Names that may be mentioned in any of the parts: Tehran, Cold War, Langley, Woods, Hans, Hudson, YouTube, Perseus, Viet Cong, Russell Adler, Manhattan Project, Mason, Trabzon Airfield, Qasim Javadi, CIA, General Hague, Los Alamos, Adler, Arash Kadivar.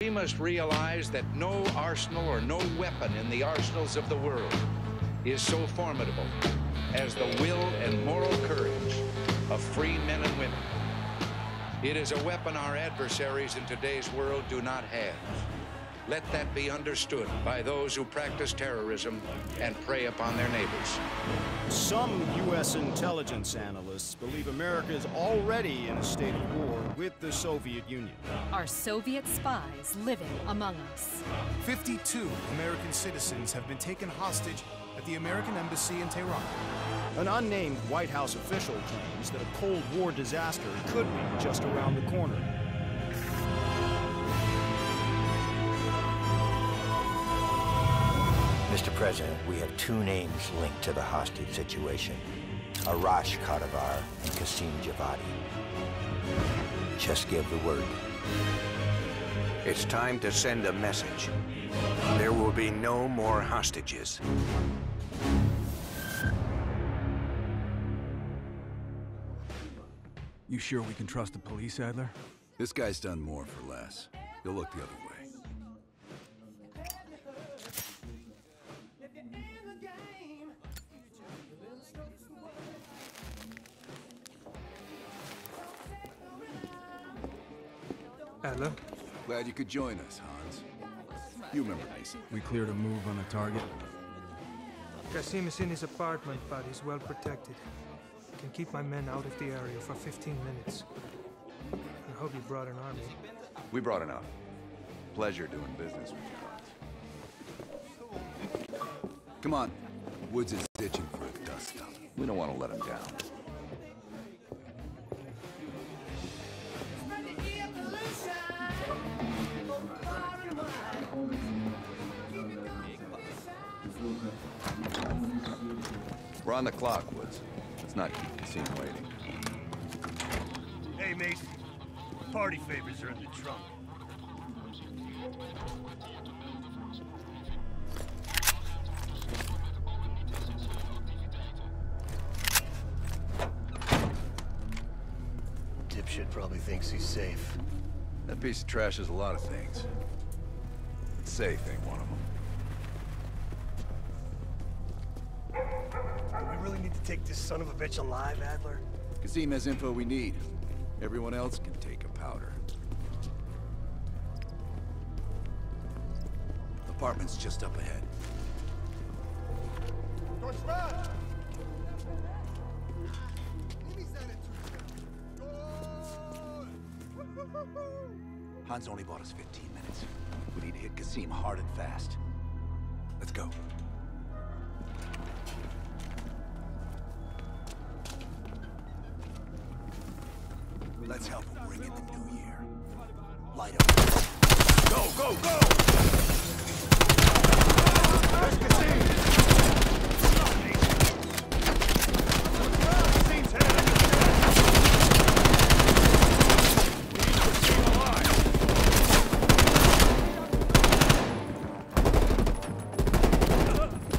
We must realize that no arsenal or no weapon in the arsenals of the world is so formidable as the will and moral courage of free men and women. It is a weapon our adversaries in today's world do not have. Let that be understood by those who practice terrorism and prey upon their neighbors. Some U.S. intelligence analysts believe America is already in a state of war with the Soviet Union. Our Soviet spies living among us. 52 American citizens have been taken hostage at the American embassy in Tehran. An unnamed White House official claims that a Cold War disaster could be just around the corner. Mr. President, we have two names linked to the hostage situation, Arash Kadivar and Qasim Javadi. Just give the word. It's time to send a message. There will be no more hostages. You sure we can trust the police, Adler? This guy's done more for less. You'll look the other way. Adler? Glad you could join us, Hans. You remember Mason. We cleared a move on the target. Qasim is in his apartment, but he's well protected. I can keep my men out of the area for 15 minutes. I hope you brought an army. We brought enough. Pleasure doing business with you, Hans. Come on. Woods is ditching for a dust-up. We don't want to let him down. We're on the clock, Woods. Let's not keep the scene waiting. Hey, Mason. Party favors are in the trunk. Dipshit probably thinks he's safe. That piece of trash is a lot of things. But safe ain't one of them. Take this son of a bitch alive, Adler? Qasim has info we need. Everyone else can take a powder. Apartment's just up ahead. Hans only bought us 15 minutes. We need to hit Qasim hard and fast. Let's go. Let's help him bring in the new year. Light up. Go, go, go! Let's get seen! Scene's headed in the chest! We need to keep alive!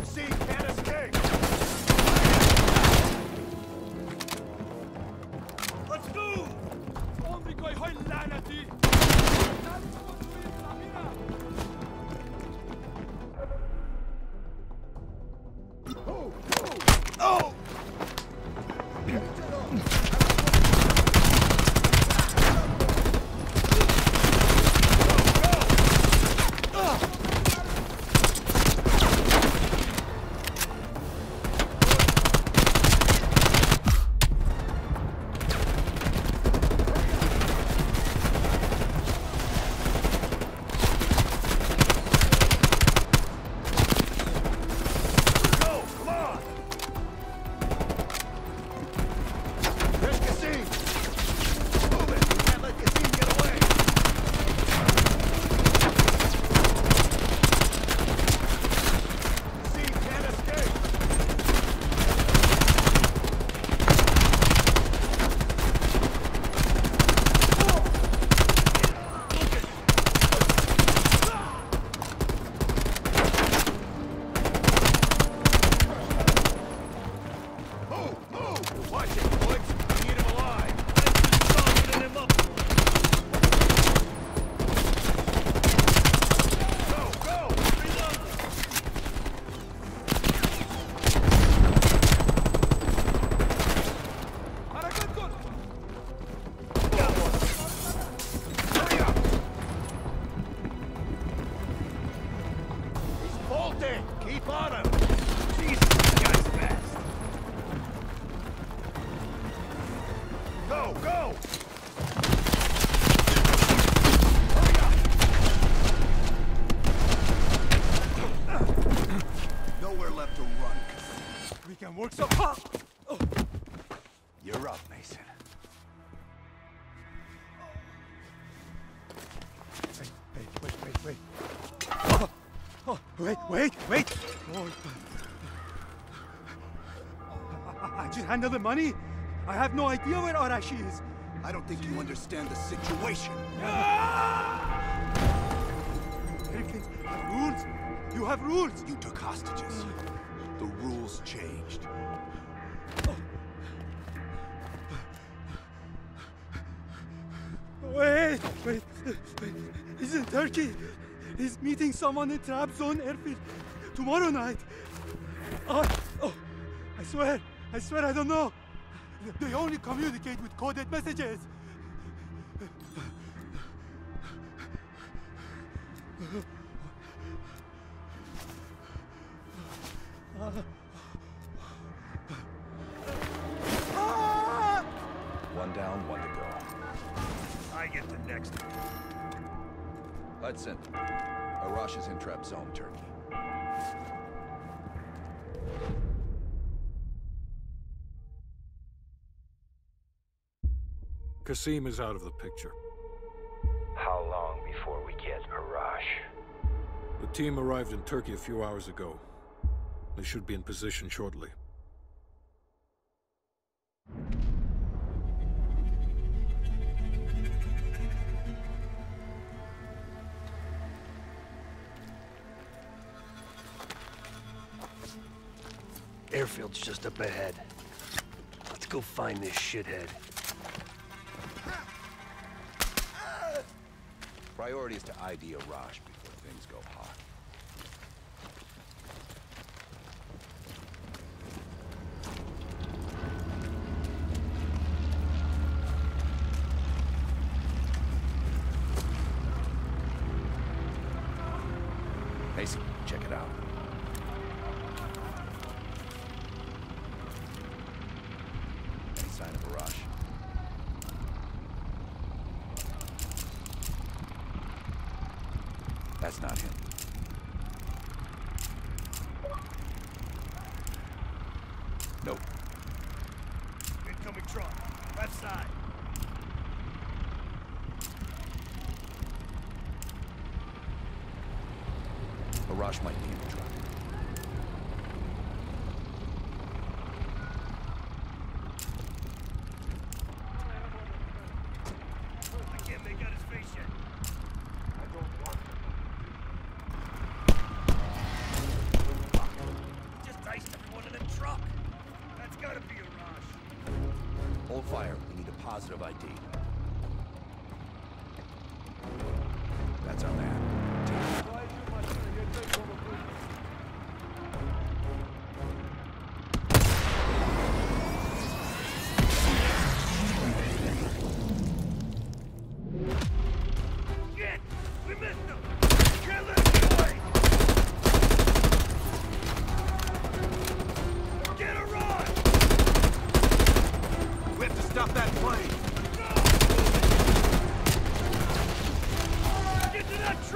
The scene can't escape! Let's move! Oh, wait! Oh. I just handle the money? I have no idea where Arash is. I don't think you understand the situation. Americans have rules. You have rules. You took hostages. The rules changed. Wait. He's in Turkey. He's meeting someone in Trabzon Airfield tomorrow night. I swear I don't know. They only communicate with coded messages. One down, one to go. I get the next one. Hudson, Arash is in Trabzon, Turkey. Qasim is out of the picture. How long before we get Arash? The team arrived in Turkey a few hours ago. They should be in position shortly. Airfield's just up ahead. Let's go find this shithead. Priority is to ID Arash before things go hot. Mason, check it out. Any sign of Arash? That's not him. Nope. Incoming truck. Left side. Arash might be in the truck. I can't make out his face yet. I don't want him. Fire. We need a positive ID. That's our man. Shit! We missed him! Can't let him get away! Get a run! We have to stop that plane! Get to that truck!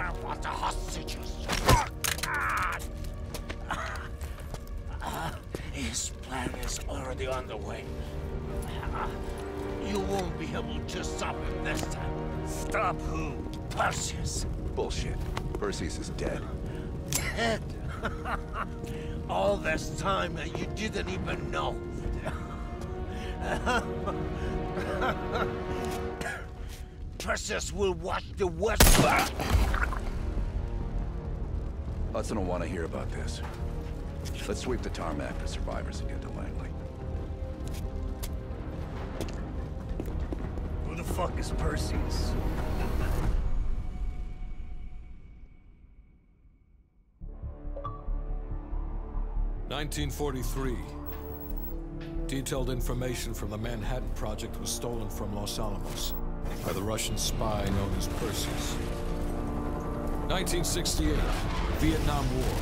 I want the hostages. His plan is already on the way. You won't be able to stop him this time. Stop who? Perseus. Bullshit. Perseus is dead. Dead? All this time you didn't even know. Perseus will watch the West. Hudson will want to hear about this. Let's sweep the tarmac for survivors and get to Langley. Who the fuck is Perseus? "1943. Detailed information from the Manhattan Project was stolen from Los Alamos by the Russian spy known as Perseus. 1968. Vietnam War.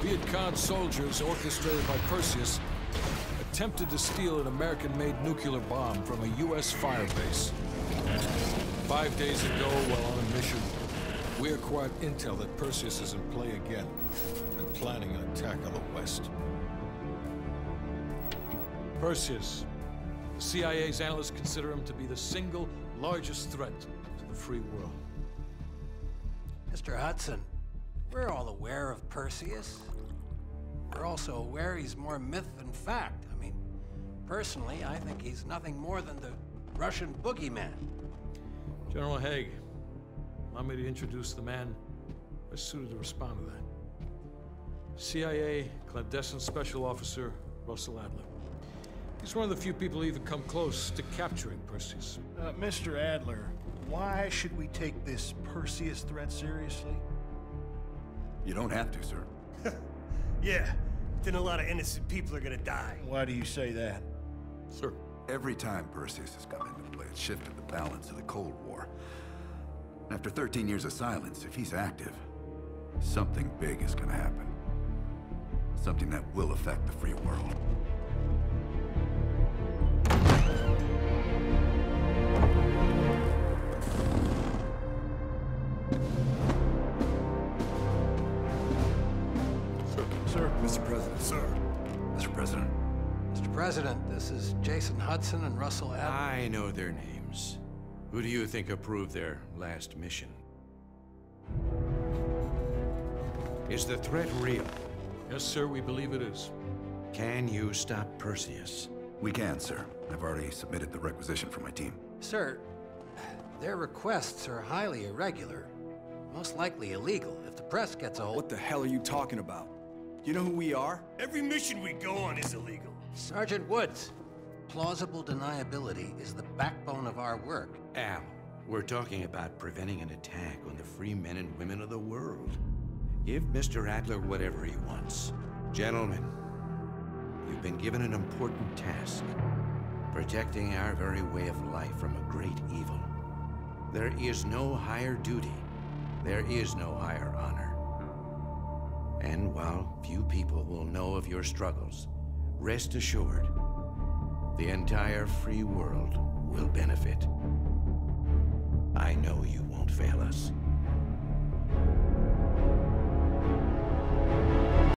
Viet Cong soldiers, orchestrated by Perseus, attempted to steal an American-made nuclear bomb from a U.S. firebase. 5 days ago, while on a mission, we acquired intel that Perseus is in play again and planning an attack on the West. Perseus. The CIA's analysts consider him to be the single largest threat to the free world. Mr. Hudson, we're all aware of Perseus. We're also aware he's more myth than fact. I mean, personally, I think he's nothing more than the Russian boogeyman. General Hague, allow me to introduce the man best suited to respond to that. CIA clandestine Special Officer Russell Adler. He's one of the few people who even come close to capturing Perseus. Mr. Adler, why should we take this Perseus threat seriously? You don't have to, sir. Yeah, then a lot of innocent people are gonna die. Why do you say that? Sir. Every time Perseus has come into play, it's shifted the balance of the Cold War. After 13 years of silence, if he's active, something big is gonna happen. Something that will affect the free world. This is Jason Hudson and Russell Adler. I know their names. Who do you think approved their last mission? Is the threat real? Yes, sir, we believe it is. Can you stop Perseus? We can, sir. I've already submitted the requisition for my team. Sir, their requests are highly irregular. Most likely illegal if the press gets a hold. What the hell are you talking about? You know who we are? Every mission we go on is illegal. Sergeant Woods, plausible deniability is the backbone of our work. Al, we're talking about preventing an attack on the free men and women of the world. Give Mr. Adler whatever he wants. Gentlemen, you've been given an important task. Protecting our very way of life from a great evil. There is no higher duty. There is no higher honor. And while few people will know of your struggles, rest assured, the entire free world will benefit. I know you won't fail us.